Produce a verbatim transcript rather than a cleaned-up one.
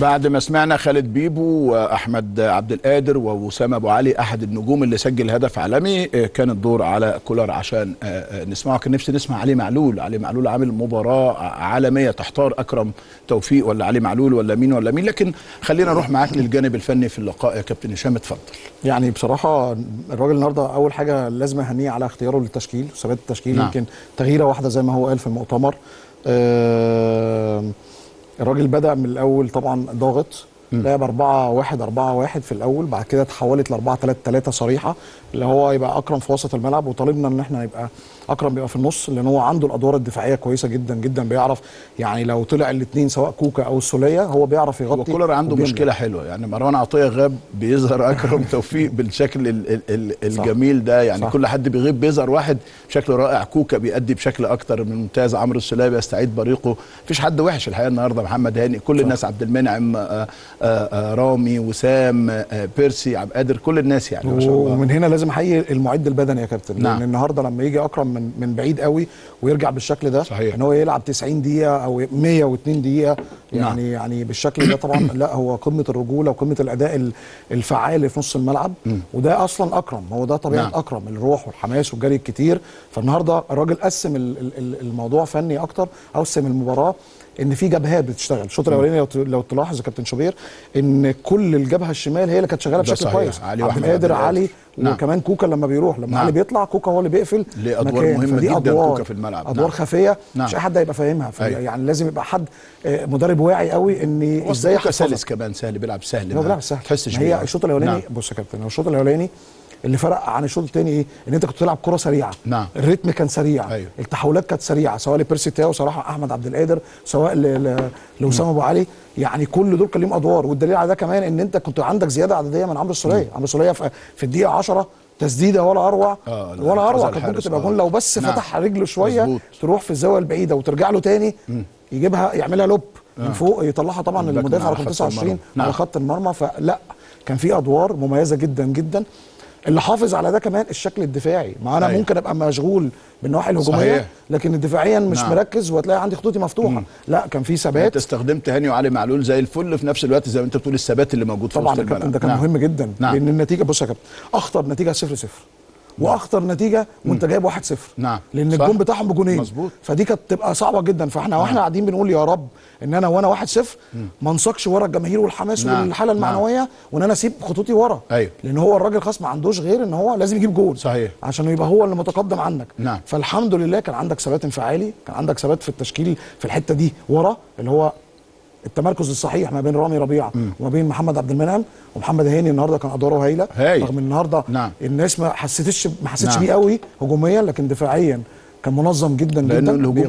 بعد ما سمعنا خالد بيبو وأحمد عبد القادر ووسام أبو علي أحد النجوم اللي سجل هدف عالمي، كان الدور على كولر عشان نسمعه. كان نفسي نسمع علي معلول. علي معلول عامل مباراة عالمية، تحتار أكرم توفيق ولا علي معلول ولا مين ولا مين، لكن خلينا نروح معاك للجانب الفني في اللقاء يا كابتن هشام، اتفضل. يعني بصراحة الراجل النهارده أول حاجة لازم أهنيه على اختياره للتشكيل وثبات التشكيل. نعم. يمكن تغييرة واحدة زي ما هو قال في المؤتمر. أه الراجل بدأ من الأول طبعا ضاغط، لعب أربعة واحد أربعة واحد في الأول، بعد كده اتحولت ل أربعة ثلاثة ثلاثة صريحة، اللي هو يبقى أكرم في وسط الملعب، وطالبنا إن احنا يبقى أكرم بيبقى في النص، لأن هو عنده الأدوار الدفاعية كويسة جدا جدا، بيعرف يعني لو طلع الاثنين سواء كوكا أو السوليه هو بيعرف يغطي. وكولر عنده وبيملع. مشكلة حلوة، يعني مروان عطية غاب بيظهر أكرم توفيق بالشكل ال ال ال الجميل ده، يعني صح. كل حد بيغيب بيظهر واحد بشكل رائع، كوكا بيأدي بشكل أكتر من ممتاز، عمرو السوليه بيستعيد بريقه، مفيش حد وحش الحقيقة النهارده، محمد هاني كل صح. الناس، عبد المنعم، آآ آآ رامي، وسام، آآ بيرسي، عبد القادر، كل الناس يعني ما شاء الله. ومن هنا لازم احيي المعد البدني يا كابتن. نعم. لان النهارده لما يجي اكرم من من بعيد قوي ويرجع بالشكل ده، صحيح. ان هو يلعب تسعين دقيقه او مية واتنين دقيقه، يعني نعم. يعني بالشكل ده طبعا لا هو قمه الرجوله وقمه الاداء الفعال في نص الملعب، م. وده اصلا اكرم، هو ده طبيعه نعم. اكرم، الروح والحماس والجري الكتير. فالنهارده الراجل قسم الموضوع فني اكتر، قسم المباراه ان في جبهات بتشتغل. الشوط الاولاني لو تلاحظ يا كابتن شوبير ان كل الجبهه الشمال هي اللي كانت شغاله بشكل كويس، علي عبد القادر، علي، نعم. وكمان كوكا لما بيروح، لما نعم. علي بيطلع كوكا هو اللي بيقفل لادوار مهمه جدا، أدوار كوكا في الملعب، ادوار نعم. خفيه، نعم. مش اي حد هيبقى فاهمها، يعني لازم يبقى حد مدرب واعي قوي ان ازاي كوكا سلس، كمان سهل بيلعب سهل، هو بيلعب سهل، تحسش بيه. هي الشوط الاولاني نعم. بص يا كابتن، الشوط الاولاني اللي فرق عن الشوط الثاني ايه؟ ان انت كنت تلعب كره سريعه، نعم. الريتم كان سريع، أيوه. التحولات كانت سريعه، سواء لبيرسي تاو، صراحه احمد عبد القادر، سواء لوسام ابو علي، يعني كل دول كان ليهم ادوار. والدليل على ده كمان ان انت كنت عندك زياده عدديه من عمرو السوليه، عمرو السوليه في الدقيقه عشرة تسديده ولا اروع آه ولا اروع، كانت ممكن تبقى جون لو بس نعم. فتح رجله شويه، مزبوط. تروح في الزاويه البعيده وترجع له ثاني، يجيبها يعملها لوب من آه. فوق، يطلعها طبعا المدافع رقم تسعة وعشرين على خط المرمى. فلا كان في ادوار مميزه جدا جدا. اللي حافظ على ده كمان الشكل الدفاعي، ما انا أيوه. ممكن ابقى مشغول بالنواحي الهجوميه، صحيح. لكن دفاعيا مش نعم. مركز، وهتلاقي عندي خطوطي مفتوحه، مم. لا كان في ثبات. انت استخدمت هاني وعلي معلول زي الفل في نفس الوقت، زي ما انت بتقول الثبات اللي موجود في طبعا الكابتن ده كان نعم. مهم جدا، نعم. لان النتيجه بص يا كابتن، اخطر نتيجه صفر صفر، واخطر نتيجه وانت جايب واحد صفر، نعم. لان الجون بتاعهم بجونين، مظبوط. فدي كانت تبقى صعبه جدا. فاحنا واحنا قاعدين بنقول يا رب ان انا وانا واحد صفر ما انساقش ورا الجماهير والحماس نعم. والحاله المعنويه، نعم. وان انا اسيب خطوطي ورا، أيوه. لان هو الراجل خلاص ما عندوش غير ان هو لازم يجيب جول، صحيح. عشان يبقى هو اللي متقدم عنك، نعم. فالحمد لله كان عندك ثبات انفعالي، كان عندك ثبات في التشكيل في الحته دي ورا، اللي هو التمركز الصحيح ما بين رامي ربيعة وما بين محمد عبد المنعم ومحمد هاني. النهارده كان ادواره هايله، رغم النهارده نعم. الناس ما حسيتش ما حسيتش نعم. بيه قوي هجوميا، لكن دفاعيا كان منظم جدا جدا.